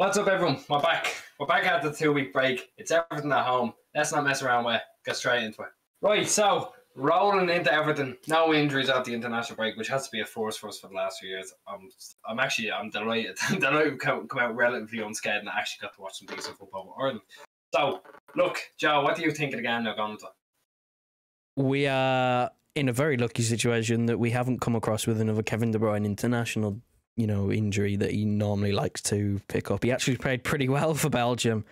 What's up, everyone? We're back. We're back after the 2-week break. It's Everton at home. Let's not mess around with it. Get straight into it. Right, so rolling into Everton. No injuries at the international break, which has to be a force for us for the last few years. I'm delighted. Delighted we come out relatively unscathed and I actually got to watch some decent football with Ireland. So, look, Joe, what do you think of the game now going into it? We are in a very lucky situation that we haven't come across with another Kevin De Bruyne international injury that he normally likes to pick up. He actually played pretty well for Belgium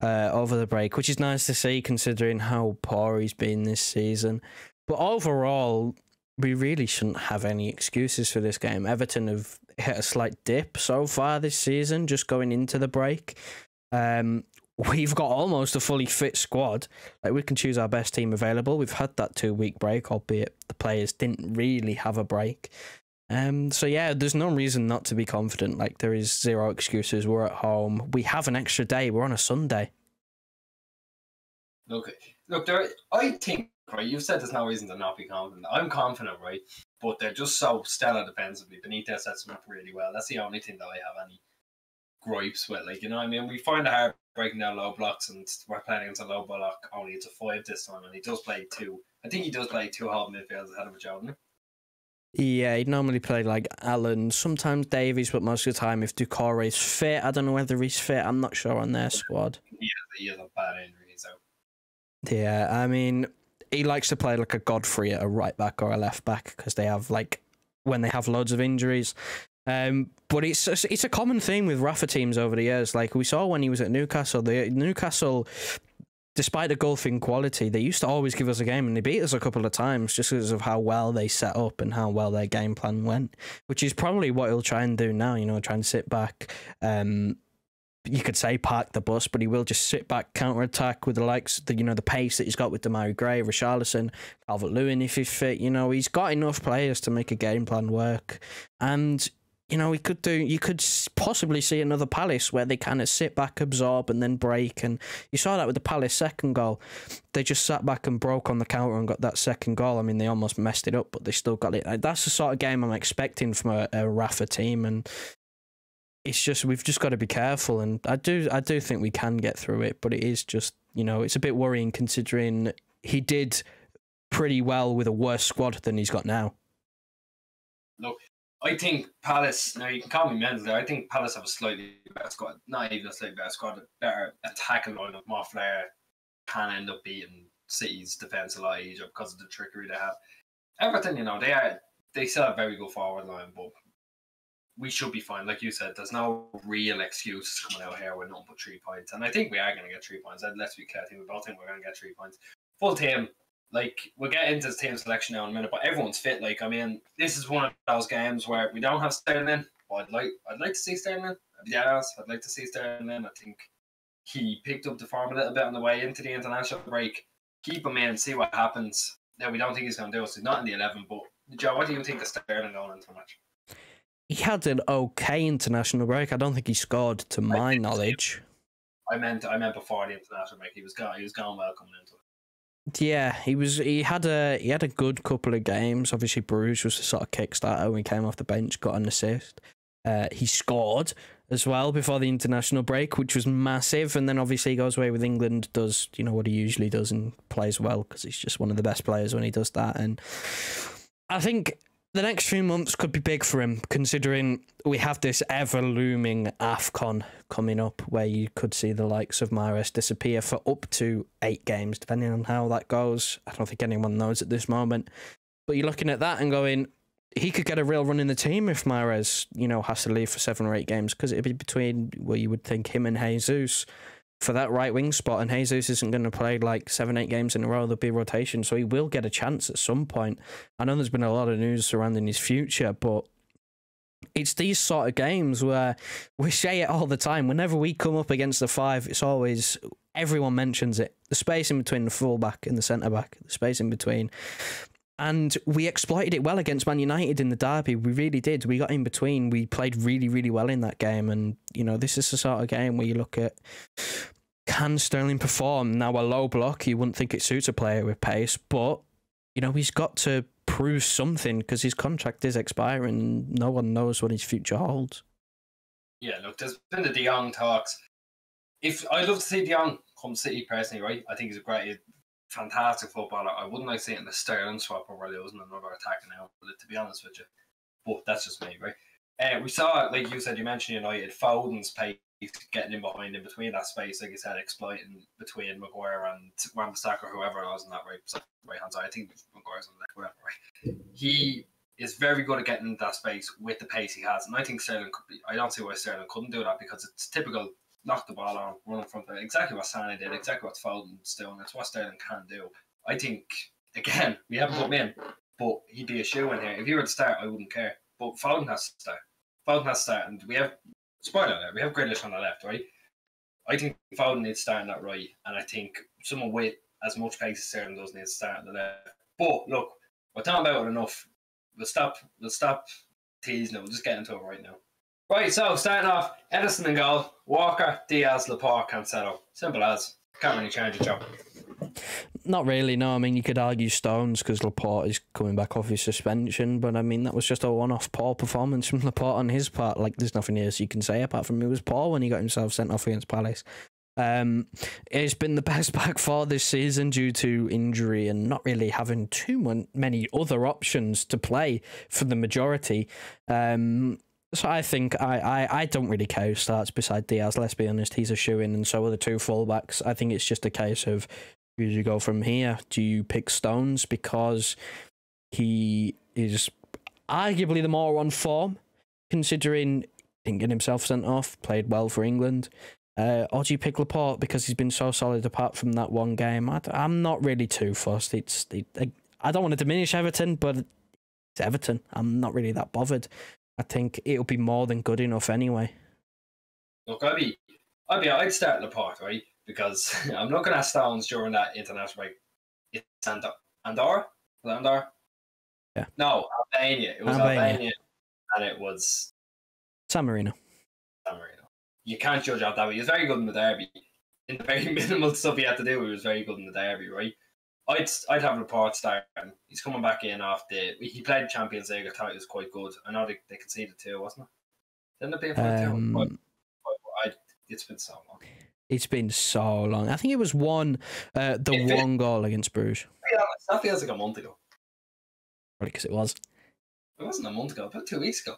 over the break, which is nice to see considering how poor he's been this season. But overall, we really shouldn't have any excuses for this game. Everton have hit a slight dip so far this season, just going into the break. We've got almost a fully fit squad. Like, we can choose our best team available. We've had that 2-week break, albeit the players didn't really have a break. So yeah, there's no reason not to be confident. Like, there is zero excuses. We're at home. We have an extra day. We're on a Sunday. Look, there. I think, right, you've said there's no reason to not be confident. I'm confident, right? But they're just so stellar defensively. Benitez sets them up really well. That's the only thing that I have any gripes with. Like, you know what I mean? We find it hard breaking down low blocks, and we're playing against a low block. Only it's a 5 this time, and he does play 2. I think he does play 2 half midfielders ahead of a Jordan. Yeah, he'd normally play like Allen, sometimes Davies, but most of the time if Doucouré is fit. I don't know whether he's fit. I'm not sure on their squad. Yeah, he has a bad injury, so. Yeah, I mean, he likes to play like a Godfrey at a right back or a left back because they have like, when they have loads of injuries. But it's a common theme with Rafa teams over the years. Like, we saw when he was at Newcastle, despite the golfing quality, they used to always give us a game, and they beat us a couple of times just because of how well they set up and how well their game plan went, which is probably what he'll try and do now, try and sit back. You could say park the bus, but he will just sit back, counter-attack with the likes, the pace that he's got with Demarai Gray, Richarlison, Calvert-Lewin, if he's fit. He's got enough players to make a game plan work. And you could possibly see another Palace where they kind of sit back, absorb, and then break. And you saw that with the Palace second goal. They just sat back and broke on the counter and got that second goal. I mean, they almost messed it up, but they still got it. That's the sort of game I'm expecting from a Rafa team. And it's just, we've just got to be careful. And I do think we can get through it, but it is just, it's a bit worrying considering he did pretty well with a worse squad than he's got now. Look, I think Palace, now you can call me mental there, I think Palace have a slightly better squad, not even a slightly better squad, a better attacking line of more flair, can end up beating City's defence a lot easier because of the trickery they have. Everton, they still have a very good forward line, but we should be fine. Like you said, there's no real excuses coming out here with nothing but 3 points. And I think we are going to get 3 points. Let's be clear, I think we both think we're going to get 3 points. Full team. Like, we'll get into the team selection now in a minute, but everyone's fit. Like, I mean, this is one of those games where we don't have Sterling. But I'd like to see Sterling. I'd like to see Sterling. I think he picked up the form a little bit on the way into the international break. Keep him in, see what happens. Now, we don't think he's going to do it, so he's not in the 11. But, Joe, what do you think of Sterling going into the match? He had an okay international break. I don't think he scored, to my knowledge. I meant before the international break. He was going well coming into it. Yeah, he had a good couple of games. Obviously, Bruges was the sort of kickstarter when he came off the bench, got an assist. He scored as well before the international break, which was massive. And then obviously he goes away with England, does what he usually does and plays well because he's just one of the best players when he does that. And I think the next few months could be big for him, considering we have this ever-looming AFCON coming up where you could see the likes of Mahrez disappear for up to 8 games, depending on how that goes. I don't think anyone knows at this moment. But you're looking at that and going, he could get a real run in the team if Mahrez, has to leave for 7 or 8 games, because it'd be between, well, you would think him and Jesus for that right wing spot, and Jesus isn't going to play like 7, 8 games in a row. There'll be rotation, so he will get a chance at some point. I know there's been a lot of news surrounding his future, but it's these sort of games where we say it all the time. Whenever we come up against the 5, it's always, everyone mentions it. The space in between the fullback and the centre-back, the space in between. And we exploited it well against Man United in the derby. We really did. We got in between. We played really, really well in that game. And, this is the sort of game where you look at, can Sterling perform? Now, a low block, you wouldn't think it suits a player with pace, but, he's got to prove something because his contract is expiring. No one knows what his future holds. Yeah, look, there's been the De Jong talks. If I'd love to see De Jong come City personally, right? I think he's a great, fantastic footballer. I wouldn't like seeing it in the Sterling swap where we're losing another attacking outlet, to be honest with you. But that's just me, right? We saw, like you said, you mentioned United, Foden's pace, getting in behind, in between that space, like you said, exploiting between Maguire and Wan-Bissaka, whoever it was on that right-hand side. I think Maguire's on the left, whatever, right? He is very good at getting into that space with the pace he has. And I think Sterling could be... I don't see why Sterling couldn't do that, because it's typical knock the ball on, run in front of it. Exactly what Sané did, exactly what Foden's doing. It's what Sterling can do. I think, again, we haven't put him in, but he'd be a shoe-in here. If he were to start, I wouldn't care. But Foden has to start. Foden has to start, and we have... spoiler alert, we have Grealish on the left, right? I think Foden needs to start on that right, and I think someone with as much pace as Sterling does needs to start on the left. But, look, we're talking about it enough. We'll stop teasing it. We'll just get into it right now. Right, so starting off, Edison in goal, Walker, Diaz, Laporte, Cancelo. Simple as. Can't really change it, Joe. Not really, no. I mean, you could argue Stones because Laporte is coming back off his suspension, but I mean, that was just a one-off poor performance from Laporte on his part. Like, there's nothing else you can say apart from it was poor when he got himself sent off against Palace. It's been the best back four this season due to injury and not really having too many other options to play for the majority. So I think I don't really care who starts beside Diaz, let's be honest. He's a shoe-in, and so are the two fullbacks. I think it's just a case of, where do you go from here? Do you pick Stones because he is arguably the more on form, considering didn't get himself sent off, played well for England? Or do you pick Laporte because he's been so solid apart from that one game? I'm not really too fussed. I don't want to diminish Everton, but it's Everton. I'm not really that bothered. I think it'll be more than good enough anyway. Look, I'd start Laporte, right? Because I'm looking at Stones during that international break. It's Andorra? Was it Andorra? Yeah. No, Albania. It was Albania. And it was... San Marino. You can't judge out that way. He was very good in the derby. In the very minimal stuff he had to do, he was very good in the derby, right? I'd have Laporte starting. He's coming back in after... He played Champions League. I thought he was quite good. I know they conceded too, wasn't it? Didn't it be a 5-2? It's been so long. It's been so long. I think it was one goal against Bruges. Yeah, that feels like a month ago. Probably because it was. It wasn't a month ago, about 2 weeks ago.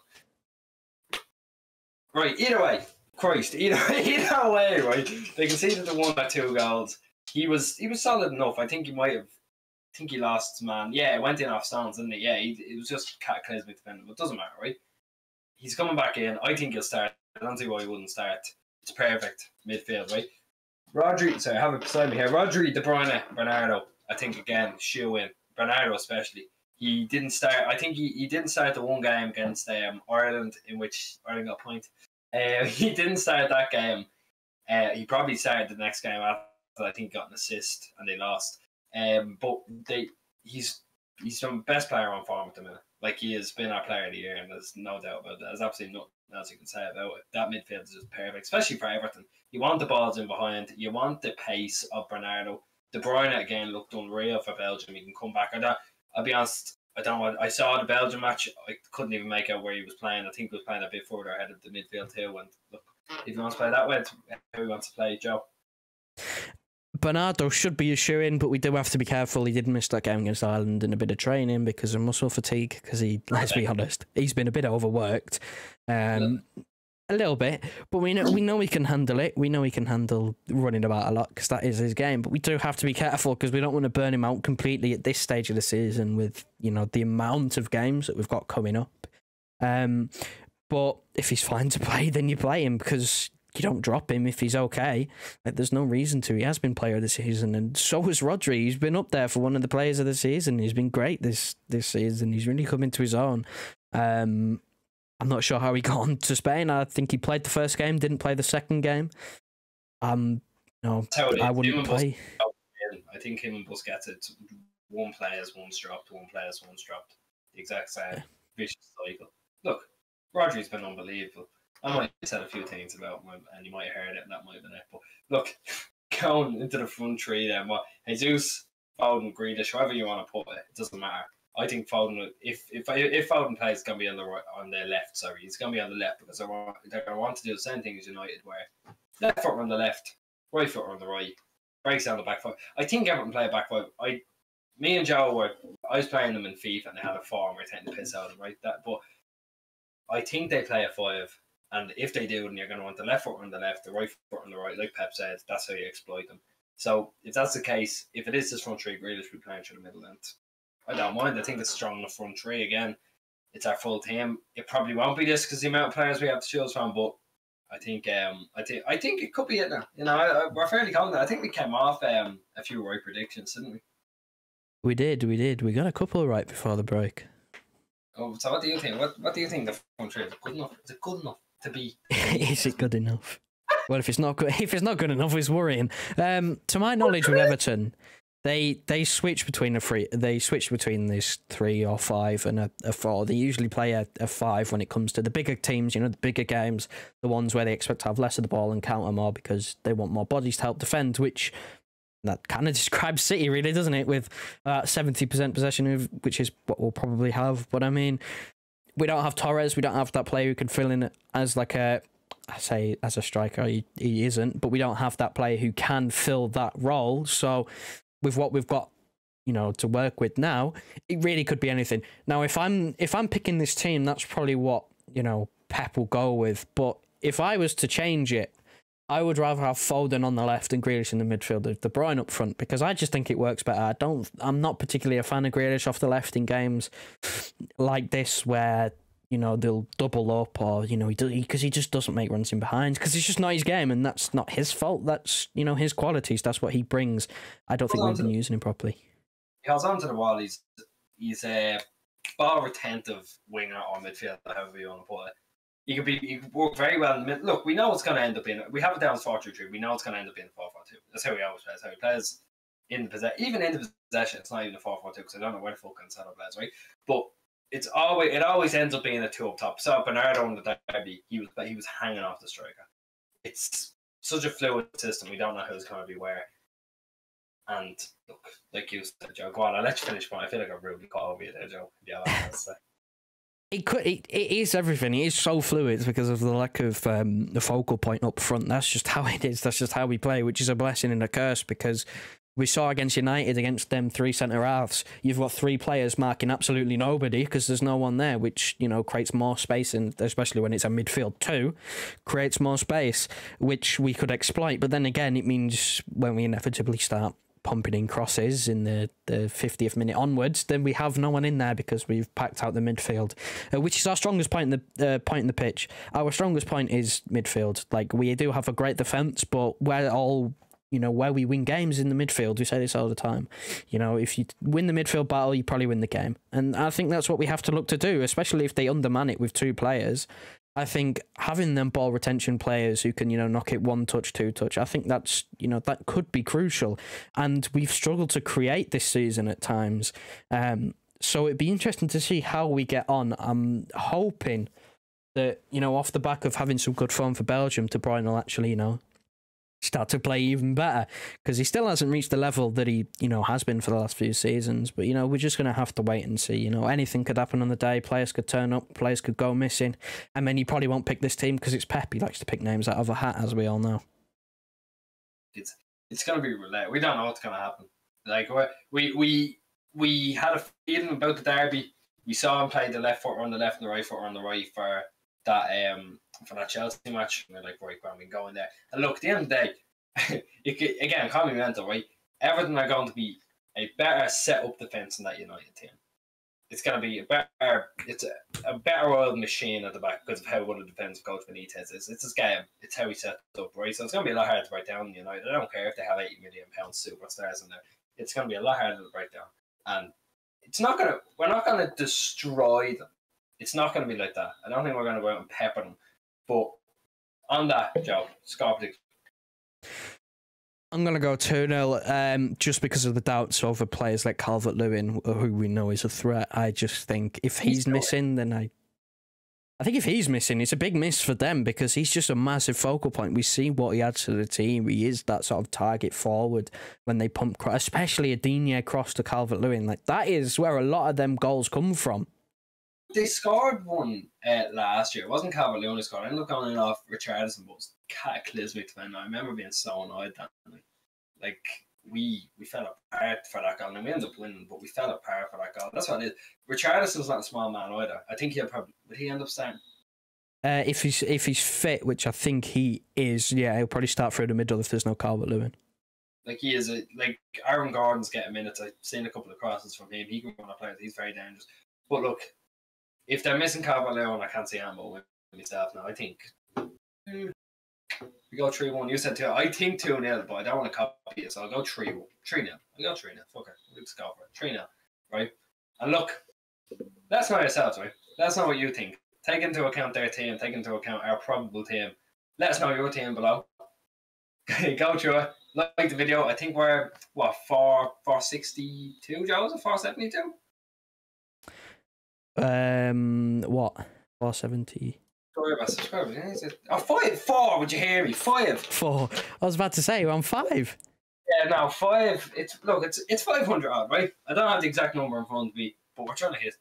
Right, either way. Christ, either way, right? They conceded the 1 or 2 goals. He was solid enough. I think he lost his man. Yeah, it went in off Stones, didn't it? Yeah, it was just cataclysmic defending, but it doesn't matter, right? He's coming back in. I think he'll start. I don't see why he wouldn't start. It's perfect midfield, right? Rodri, sorry, I have it beside me here. Rodri, De Bruyne, Bernardo. I think again, shoe in. Bernardo especially. He didn't start. I think he didn't start the one game against Ireland, in which Ireland got a point. He didn't start that game. He probably started the next game after. I think got an assist and they lost. But he's the best player on form at the minute. Like, he has been our player of the year, and there's no doubt about that. There's absolutely nothing else you can say about it. That midfield is just perfect, especially for Everton. You want the balls in behind. You want the pace of Bernardo. De Bruyne again looked unreal for Belgium. He can come back. I'll be honest. I don't know. I saw the Belgium match. I couldn't even make out where he was playing. I think he was playing a bit further ahead of the midfield too. And look, if he wants to play that way, who he wants to play, Joe. Bernardo should be a shoe-in, but we do have to be careful. He did miss that game against Ireland in a bit of training because of muscle fatigue, because let's be honest, he's been a bit overworked. A little bit, but we know he can handle it. We know he can handle running about a lot because that is his game, but we do have to be careful because we don't want to burn him out completely at this stage of the season with, you know, the amount of games that we've got coming up. But if he's fine to play, then you play him because... you don't drop him if he's okay. Like, there's no reason to. He has been player of the season, and so has Rodri. He's been up there for one of the players of the season. He's been great this season. He's really come into his own. I'm not sure how he got on to Spain. I think he played the first game, didn't play the second game. No, I wouldn't play. I think him and Busquets, it's one player's one's dropped. The exact same vicious cycle. Look, Rodri's been unbelievable. I might have said a few things about him, and you might have heard it, and that might have been it. But look, going into the front three, then, Jesus, Foden, Grealish, whoever you want to put it, it doesn't matter. I think Foden, if Foden plays, going to be on the right, on their left. Sorry, he's going to be on the left because they're going to want to do the same thing as United, where left foot on the left, right foot on the right, breaks down the back five. I think Everton play a back five. Me and Joe were, I was playing them in FIFA and they had a four and we were taking the piss out of them, right? But I think they play a five, and if they do, then you're going to want the left foot on the left, the right foot on the right, like Pep said. That's how you exploit them. So if that's the case, if it is this front three, Grealish will be playing through the middle end. I don't mind. I think it's strong enough front three. Again, it's our full team. It probably won't be this because the amount of players we have to choose from. But I think it could be it now. You know, we're fairly confident. I think we came off a few right predictions, didn't we? We did. We did. We got a couple right before the break. Oh, so what do you think? What do you think the front three is good enough? Is it good enough to be? Is it good enough? Well, if it's not good enough, it's worrying. To my knowledge, with Everton, they switch between these 3 or 5 and a 4. They usually play a 5 when it comes to the bigger teams, you know, the bigger games, the ones where they expect to have less of the ball and counter more because they want more bodies to help defend. Which that kind of describes City, really, doesn't it? With 70% possession, which is what we'll probably have. But I mean, we don't have Torres. We don't have that player who can fill in as like a. I say as a striker, he isn't, but we don't have that player who can fill that role. So with what we've got, you know, to work with now, it really could be anything. Now, if I'm picking this team, that's probably what, you know, Pep will go with. But if I was to change it, I would rather have Foden on the left and Grealish in the midfield, De Bruyne up front, because I just think it works better. I'm not particularly a fan of Grealish off the left in games like this where, you know, they'll double up, or, you know, because he just doesn't make runs in behind, because it's just not his game, and that's not his fault. That's, you know, his qualities. That's what he brings. I don't think we've been using him properly. He holds on to the wall. He's a ball retentive winger or midfielder, however you want to put it. He can work very well in the middle. Look, we know it's going to end up being. We have it down as 4-3-3. We know it's going to end up being 4-4-2. That's how he always plays. How he plays in the possession, even in the possession. It's not even a 4-4-2 because I don't know where the fuck Cancelo plays, right? But it always ends up being a two up top. So Bernardo in the derby, he was hanging off the striker. It's such a fluid system. We don't know who's going to be where. And look, like you said, Joe, go on. I'll let you finish, but I feel like I've really caught over you there, Joe. Yeah, that's it is everything. It is so fluid because of the lack of the focal point up front. That's just how it is. That's just how we play, which is a blessing and a curse because. We saw against United, against them 3 centre-halves, you've got 3 players marking absolutely nobody because there's no one there, which, you know, creates more space, and especially when it's a midfield 2, creates more space, which we could exploit. But then again, it means when we inevitably start pumping in crosses in the 50th minute onwards, then we have no one in there because we've packed out the midfield, which is our strongest point in the pitch. Our strongest point is midfield. Like, we do have a great defence, but we're all... You know, where we win games in the midfield, we say this all the time. You know, if you win the midfield battle, you probably win the game. And I think that's what we have to look to do, especially if they underman it with 2 players. I think having them ball retention players who can, you know, knock it 1 touch, 2 touch, I think that's, you know, that could be crucial. And we've struggled to create this season at times. So it'd be interesting to see how we get on. I'm hoping that, you know, off the back of having some good form for Belgium, De Bruyne will actually, you know, start to play even better, because he still hasn't reached the level that he, you know, has been for the last few seasons. But, you know, we're just going to have to wait and see. You know, anything could happen on the day. Players could turn up, players could go missing, and then you probably won't pick this team because it's Pep. He likes to pick names out of a hat, as we all know. It's going to be roulette. We don't know what's going to happen. Like, we had a feeling about the derby. We saw him play the left foot on the left and the right foot on the right for that for that Chelsea match, and they're like, right, we can go in there. And look, at the end of the day, again, call me mental, right? Everton are going to be a better set-up defence in that United team. It's going to be a better oiled machine at the back because of how good a defensive coach Benitez is. It's his game. It's how he sets up, right? So it's going to be a lot harder to break down United. I don't care if they have £80 million superstars in there. It's going to be a lot harder to break down. And it's not going to... We're not going to destroy them. It's not going to be like that. I don't think we're going to go out and pepper them. But on that, Joe, Scarpity. I'm going to go 2-0 just because of the doubts over players like Calvert-Lewin, who we know is a threat. I just think if he's missing, then I... I think if he's missing, it's a big miss for them because he's just a massive focal point. We see what he adds to the team. He is that sort of target forward when they pump, especially a Digne cross to Calvert-Lewin. Like, that is where a lot of them goals come from. They scored one last year. It wasn't Calvert-Lewin who scored. I ended up going in off Richarlison, but it was cataclysmic then. I remember being so annoyed that night. Like, we fell apart for that goal. And we ended up winning, but we fell apart for that goal. That's what it is. Richarlison's not a small man either. I think he'll probably... Would he end up starting? If he's fit, which I think he is, yeah, he'll probably start through the middle if there's no Calvert-Lewin. Like, he is... Like, Aaron Gordon's getting minutes. I've seen a couple of crosses from him. He can run a play. He's very dangerous. But look... If they're missing Calvert-Lewin, I can't see Ambo with myself now. I think we go 3-1. You said 2. I think 2-0, but I don't want to copy it, so I'll go 3-0. I'll go 3-0. Fuck it. Let's go for it. 3-0. Right? And look, that's not yourselves, right? That's not what you think. Take into account their team. Take into account our probable team. Let us know your team below. Go through it. Like the video. I think we're, what, 462, Joseph? 472? What? 470. Sorry about subscribers. Oh, 5-4. Would you hear me? 5-4. I was about to say we're on 5. Yeah, no 5. It's look, it's 500 odd, right? I don't have the exact number in front of me, but we're trying to hit.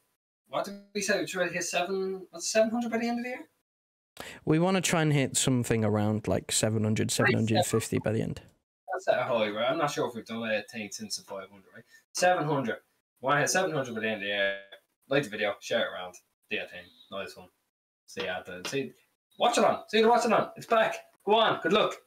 What did we say? We're trying to hit 700 by the end of the year. We want to try and hit something around like 700, 750 by the end. That's that high, right? I'm not sure if we've done a thing since the 500, right? 700. We want to hit 700 by the end of the year. Like the video, share it around. Do your thing. Nice one. See you out there. Watch it on. It's back. Go on. Good luck.